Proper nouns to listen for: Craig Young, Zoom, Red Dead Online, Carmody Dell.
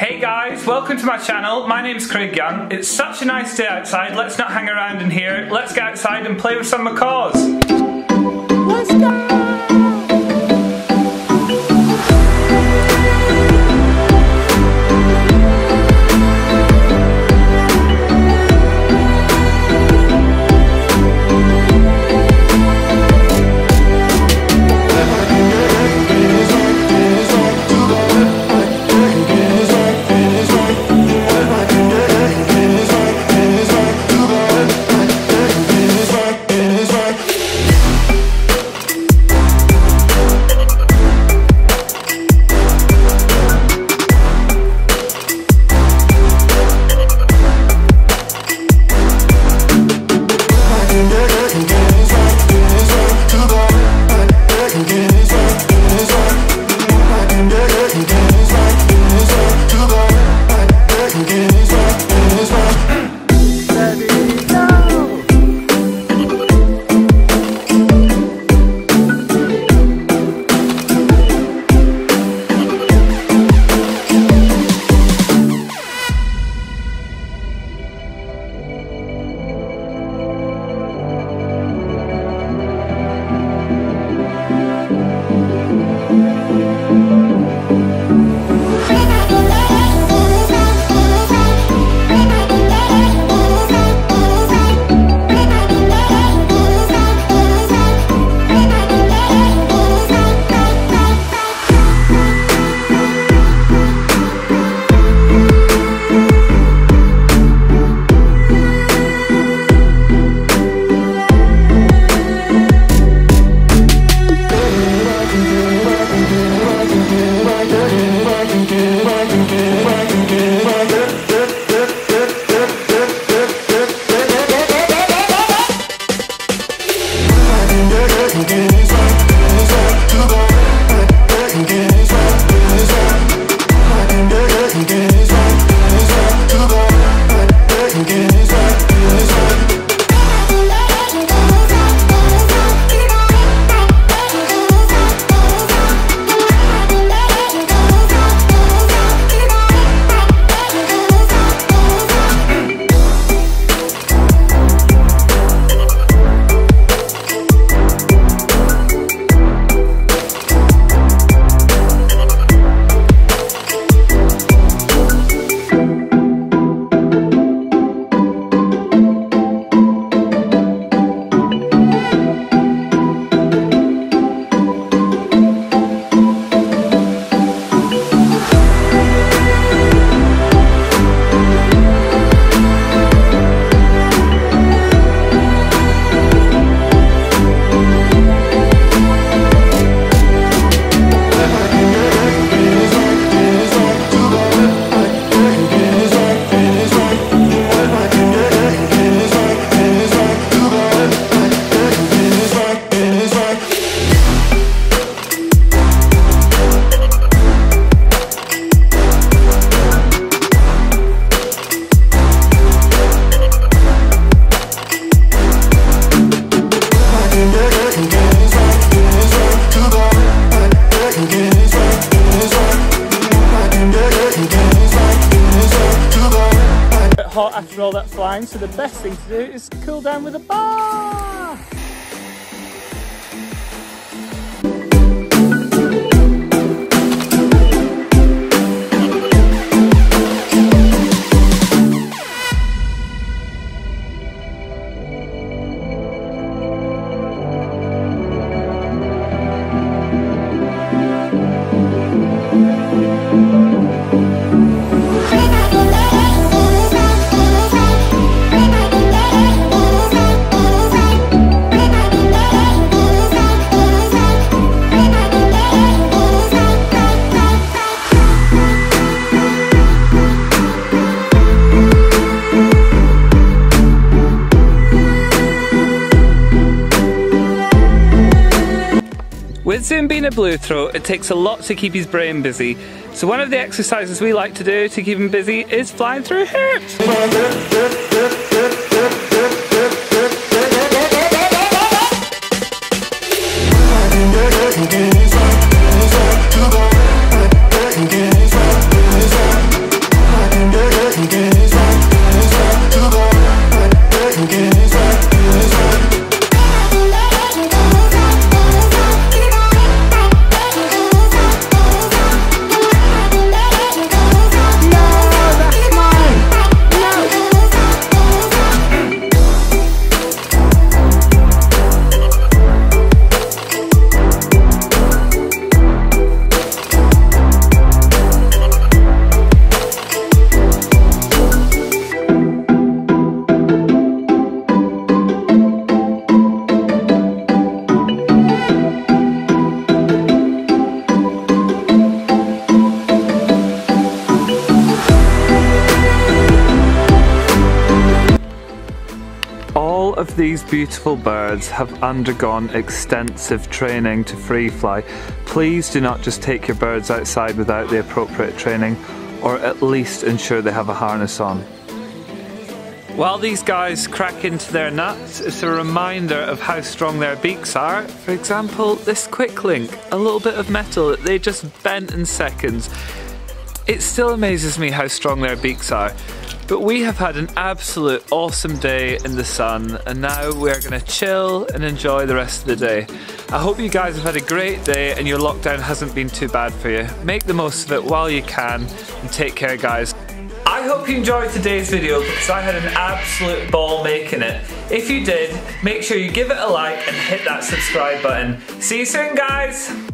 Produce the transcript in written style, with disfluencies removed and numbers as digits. Hey guys, welcome to my channel. My name's Craig Young. It's such a nice day outside, let's not hang around in here. Let's go outside and play with some macaws. Let's go! Hot after all that flying, so the best thing to do is cool down with a bath. With Zoom being a blue throat, it takes a lot to keep his brain busy. So one of the exercises we like to do to keep him busy is flying through hoops. of these beautiful birds have undergone extensive training to free fly. Please do not just take your birds outside without the appropriate training, or at least ensure they have a harness on. While these guys crack into their nuts, it's a reminder of how strong their beaks are. For example, this quick link, a little bit of metal that they just bent in seconds. It still amazes me how strong their beaks are. But we have had an absolute awesome day in the sun, and now we're gonna chill and enjoy the rest of the day. I hope you guys have had a great day and your lockdown hasn't been too bad for you. Make the most of it while you can, and take care, guys. I hope you enjoyed today's video because I had an absolute ball making it. If you did, make sure you give it a like and hit that subscribe button. See you soon, guys!